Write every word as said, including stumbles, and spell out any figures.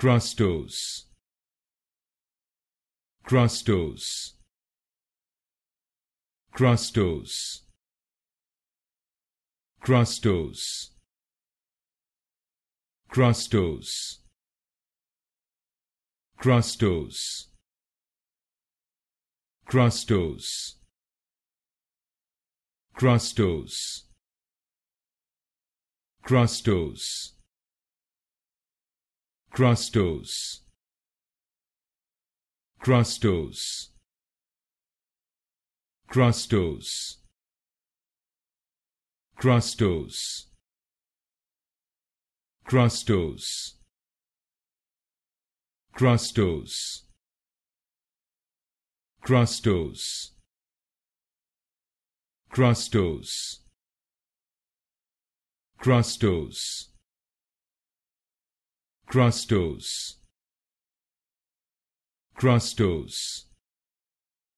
crustose, crustose, crustose, crustose, crustose, crustose, crustose, crustose, crustose, crustose, crustose, crustose, crustose, crustose, crustose, crustose, crustose, crustose, crustose, crustose.